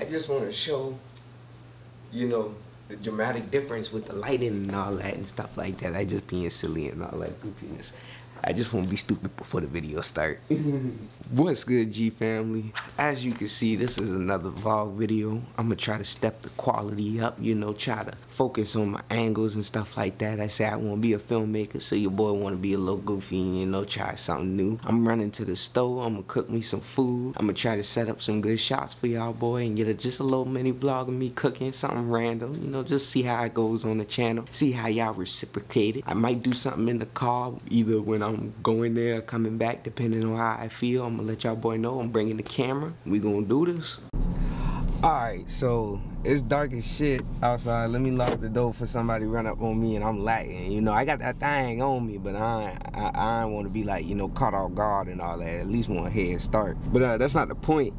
I just want to show, you know, the dramatic difference with the lighting and all that and stuff like that. I just being silly and all that goofiness. I just want to be stupid before the video start. What's good, G family? As you can see, this is another vlog video. I'm gonna try to step the quality up, you know, try to focus on my angles and stuff like that. I say I want to be a filmmaker, so your boy want to be a little goofy and, you know, try something new. I'm running to the store. I'm gonna cook me some food. I'm gonna try to set up some good shots for y'all boy and get just a little mini vlog of me cooking something random, you know, just see how it goes on the channel, see how y'all reciprocate it. I might do something in the car, either when I'm going there, coming back, depending on how I feel. I'm gonna let y'all boy know I'm bringing the camera. We gonna do this. Alright, so it's dark as shit outside. Let me lock the door for somebody run up on me and I'm lacking. You know, I got that thing on me, but I don't want to be like, you know, caught off guard and all that. At least want a head start. But that's not the point.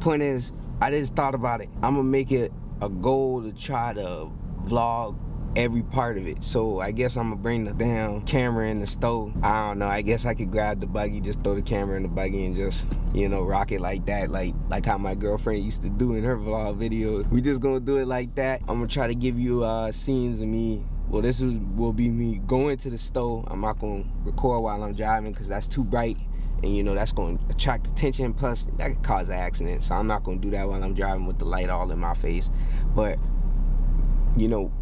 Point is, I just thought about it. I'm gonna make it a goal to try to vlog every part of it. So I guess I'm gonna bring the damn camera in the stove. I don't know, I guess I could grab the buggy, just throw the camera in the buggy and just, you know, rock it like that, like how my girlfriend used to do in her vlog videos. We just gonna do it like that. I'm gonna try to give you scenes of me. Well, this will be me going to the stove. I'm not gonna record while I'm driving because that's too bright. And you know, that's gonna attract attention, plus that could cause an accident. So I'm not gonna do that while I'm driving with the light all in my face. But, you know,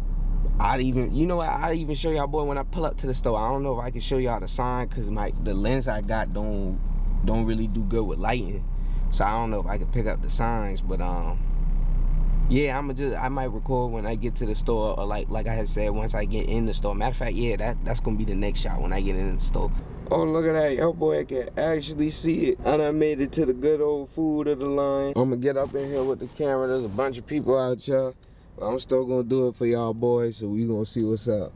I'd even show y'all boy when I pull up to the store. I don't know if I can show y'all the sign because the lens I got don't really do good with lighting. So I don't know if I can pick up the signs, but yeah, I might record when I get to the store, or like I had said, once I get in the store. Matter of fact, yeah, that's gonna be the next shot when I get in the store. Oh, look at that, yo boy, I can actually see it. And I made it to the good old food of the line. I'm gonna get up in here with the camera. There's a bunch of people out here. I'm still gonna do it for y'all boys, so we gonna see what's up.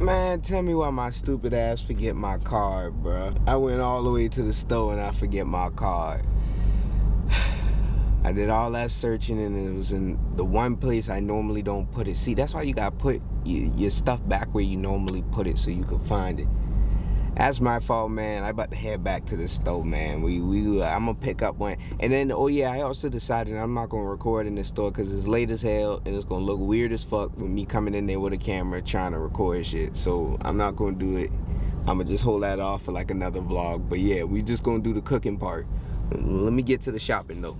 Man, tell me why my stupid ass forget my card, bruh. I went all the way to the store and I forget my card. I did all that searching and it was in the one place I normally don't put it. See, that's why you gotta put your stuff back where you normally put it so you can find it. That's my fault, man. I about to head back to the store, man. I'm gonna pick up one. And then, oh yeah, I also decided I'm not gonna record in the store because it's late as hell and it's gonna look weird as fuck with me coming in there with a camera trying to record shit. So I'm not gonna do it. I'm gonna just hold that off for like another vlog. But yeah, we just gonna do the cooking part. Let me get to the shopping though.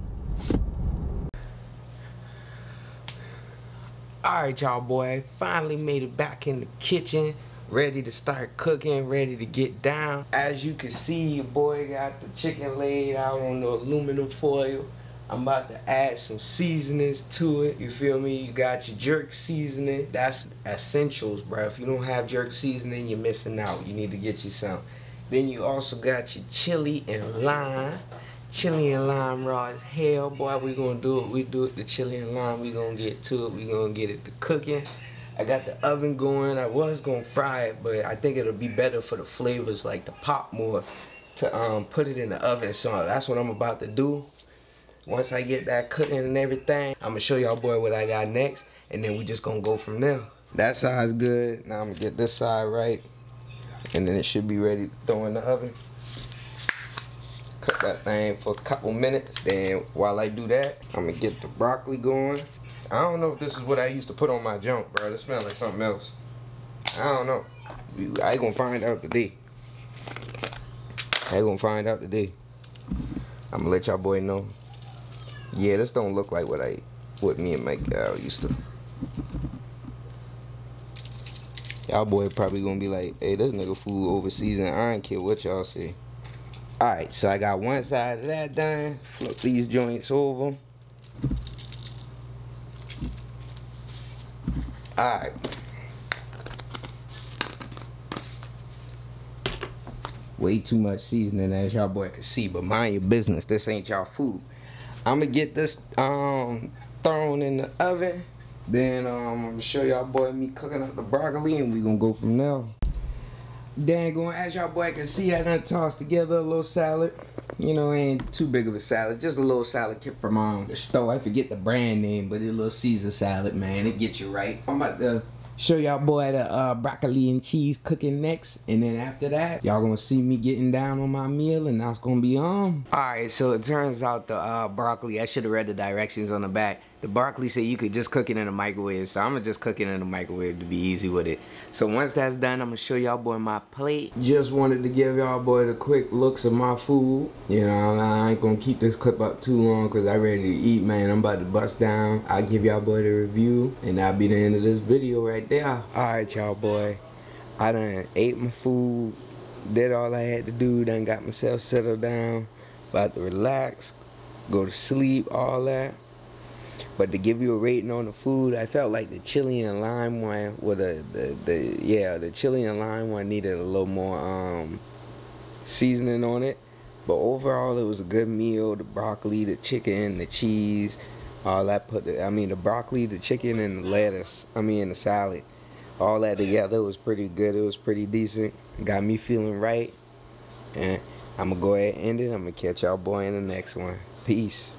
All right, y'all boy. Finally made it back in the kitchen. Ready to start cooking, ready to get down. As you can see, your boy got the chicken laid out on the aluminum foil. I'm about to add some seasonings to it. You feel me? You got your jerk seasoning. That's essentials, bro. If you don't have jerk seasoning, you're missing out. You need to get you some. Then you also got your chili and lime. Chili and lime raw as hell, boy. We gonna do it. We do it the chili and lime. We gonna get to it. We gonna get it to cooking. I got the oven going. I was gonna fry it, but I think it'll be better for the flavors, like the pop more, to put it in the oven. So that's what I'm about to do. Once I get that cooking and everything, I'm gonna show y'all boy what I got next, and then we just gonna go from there. That side's good. Now I'm gonna get this side right, and then it should be ready to throw in the oven. Cook that thing for a couple minutes. Then while I do that, I'm gonna get the broccoli going. I don't know if this is what I used to put on my junk, bro. It smells like something else. I don't know. I ain't gonna find out today. I ain't gonna find out today. I'm gonna let y'all boy know. Yeah, this don't look like what me and my gal used to. Y'all boy probably gonna be like, hey, this nigga food overseas, and I don't care what y'all say. Alright, so I got one side of that done. Flip these joints over. Alright. Way too much seasoning, as y'all boy can see, but mind your business. This ain't y'all food. I'ma get this thrown in the oven. Then I'm gonna show y'all boy me cooking up the broccoli and we gonna go from there. Dang going, as y'all boy can see, I done tossed together a little salad. You know, it ain't too big of a salad. Just a little salad kit from the store. I forget the brand name, but it's a little Caesar salad, man. It gets you right. I'm about to show y'all boy the broccoli and cheese cooking next, and then after that y'all gonna see me getting down on my meal, and that's gonna be on. Alright, so it turns out the broccoli, I should have read the directions on the back. The broccoli said you could just cook it in the microwave, so I'm gonna just cook it in the microwave to be easy with it. So once that's done, I'm gonna show y'all boy my plate. Just wanted to give y'all boy the quick looks of my food. You know, I ain't gonna keep this clip up too long because I ready to eat, man. I'm about to bust down. I'll give y'all boy the review, and that'll be the end of this video right there. Alright y'all boy, I done ate my food, did all I had to do, done got myself settled down, about to relax, go to sleep, all that. But to give you a rating on the food, I felt like the chili and lime one, with the chili and lime one needed a little more seasoning on it. But overall, it was a good meal. The broccoli, the chicken, the cheese, all that the broccoli, the chicken, and the lettuce. The salad, all that together was pretty good. It was pretty decent. It got me feeling right, and I'm gonna go ahead and end it. I'm gonna catch y'all boy in the next one. Peace.